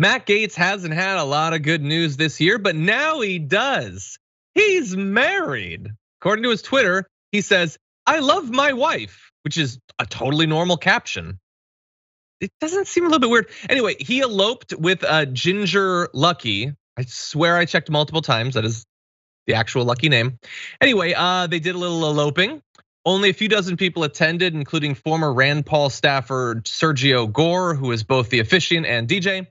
Matt Gaetz hasn't had a lot of good news this year, but now he does. He's married. According to his Twitter, he says, "I love my wife," which is a totally normal caption. It doesn't seem a little bit weird. Anyway, he eloped with Ginger Luckey. I swear I checked multiple times. That is the actual Luckey name. Anyway, they did a little eloping. Only a few dozen people attended, including former Rand Paul staffer Sergio Gore, who is both the officiant and DJ.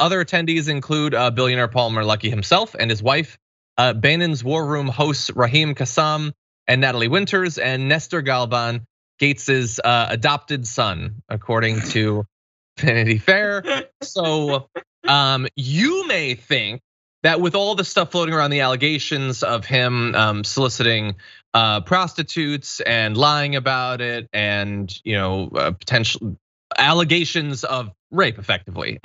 Other attendees include billionaire Palmer Luckey himself and his wife, Bannon's War Room hosts Rahim Kassam and Natalie Winters, and Nestor Galban, Gaetz's adopted son, according to Vanity Fair. So you may think that with all the stuff floating around, the allegations of him soliciting prostitutes and lying about it, and potential allegations of rape, effectively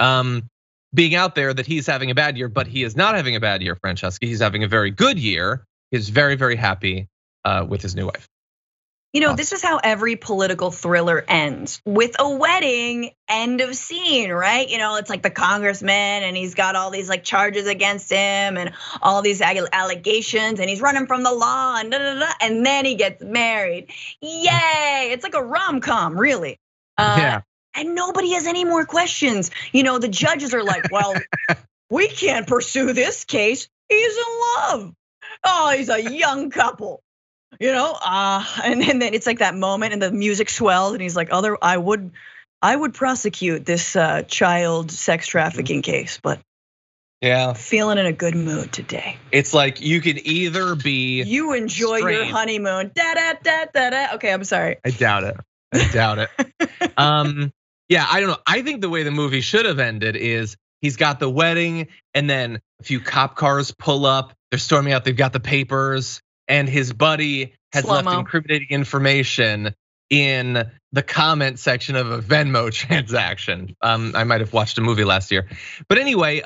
being out there, that he's having a bad year. But he is not having a bad year, Francesca. He's having a very good year. He's very, very happy with his new wife. This is how every political thriller ends, with a wedding, end of scene, right? It's like the congressman and he's got all these like charges against him and all these allegations and he's running from the law and da, da, da, and then he gets married. Yay, it's like a rom-com, really. Yeah. And nobody has any more questions. The judges are like, well, we can't pursue this case. He's in love. Oh, he's a young couple. And then it's like that moment and the music swells and he's like, I would prosecute this child sex trafficking case, but yeah, feeling in a good mood today. It's like you could either be you enjoy your honeymoon. Da da da da da. Okay, I'm sorry. I doubt it. Yeah, I don't know. I think the way the movie should have ended is he's got the wedding and then a few cop cars pull up, they're storming out, they've got the papers. And his buddy has left incriminating information in the comment section of a Venmo transaction. I might have watched a movie last year. But anyway,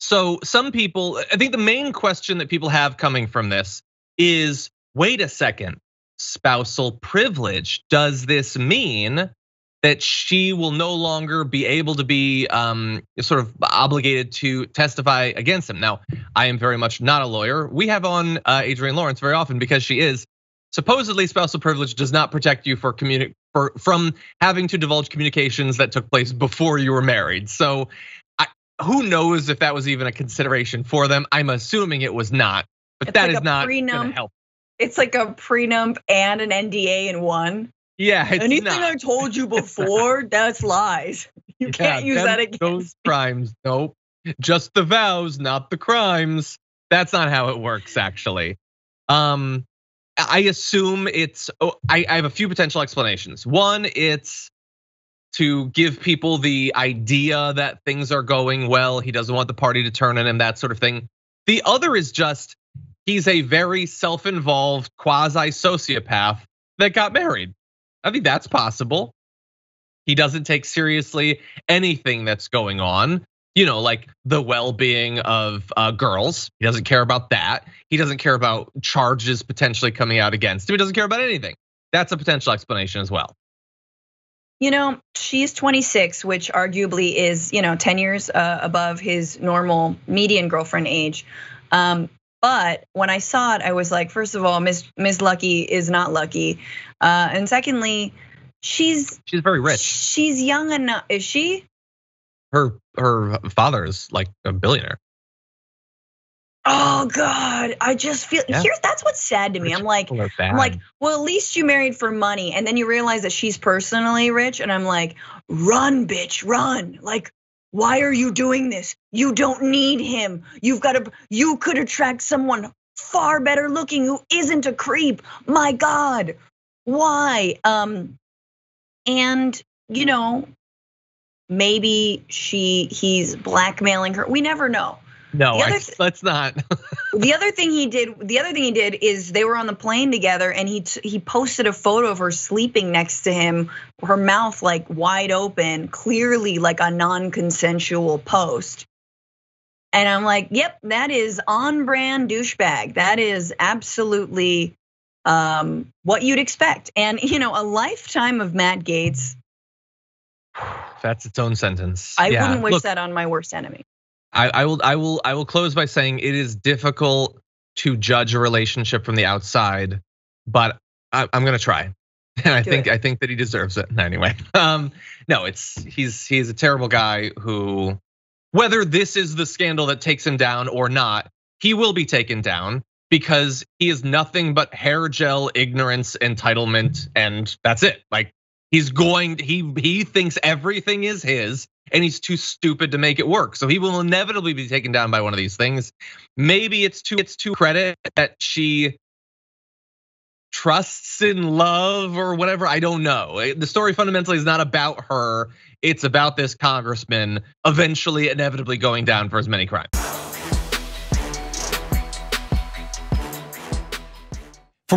so some people, I think the main question that people have coming from this is, wait a second, spousal privilege. Does this mean that she will no longer be able to be sort of obligated to testify against him? Now, I am very much not a lawyer. We have on Adrienne Lawrence very often because she is. Supposedly, spousal privilege does not protect you from having to divulge communications that took place before you were married. So who knows if that was even a consideration for them? I'm assuming it was not, but that is not going to help. It's like a prenup and an NDA in one. Yeah, it's anything not. I told you before, that's lies. You can't use that against those crimes. Nope, just the vows, not the crimes. That's not how it works, actually. I assume it's. I have a few potential explanations. One, it's to give people the idea that things are going well. He doesn't want the party to turn on him, that sort of thing. The other is just he's a very self-involved quasi sociopath that got married. I think that's possible. He doesn't take seriously anything that's going on, like the well-being of girls. He doesn't care about that. He doesn't care about charges potentially coming out against him. He doesn't care about anything. That's a potential explanation as well. She's 26, which arguably is, 10 years above his normal median girlfriend age. But when I saw it, I was like, first of all, Ms. Luckey is not Luckey, and secondly, she's very rich. She's young enough. Is she? Her father is like a billionaire. Oh God, I just feel here. That's what's sad to me. I'm like, well, at least you married for money, and then you realize that she's personally rich, and I'm like, run, bitch, run, like. Why are you doing this? You don't need him. You could attract someone far better looking who isn't a creep. My God, why? And maybe he's blackmailing her. We never know. No, let's not. The other thing he did is they were on the plane together, and he posted a photo of her sleeping next to him, her mouth like wide open, clearly like a non-consensual post. And I'm like, yep, that is on-brand douchebag. That is absolutely what you'd expect. And a lifetime of Matt Gaetz. That's its own sentence. I wouldn't wish that on my worst enemy. I will close by saying it is difficult to judge a relationship from the outside, but I'm gonna try. And I think that he deserves it anyway. No, he's a terrible guy who, whether this is the scandal that takes him down or not, he will be taken down because he is nothing but hair gel, ignorance, entitlement, and that's it. Like he thinks everything is his and he's too stupid to make it work. So he will inevitably be taken down by one of these things. Maybe it's to credit that she trusts in love or whatever, I don't know. The story fundamentally is not about her. It's about this congressman eventually inevitably going down for his many crimes. For